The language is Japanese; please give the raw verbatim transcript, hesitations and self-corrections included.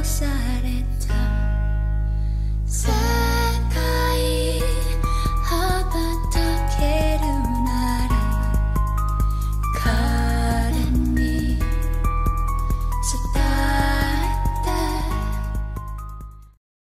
された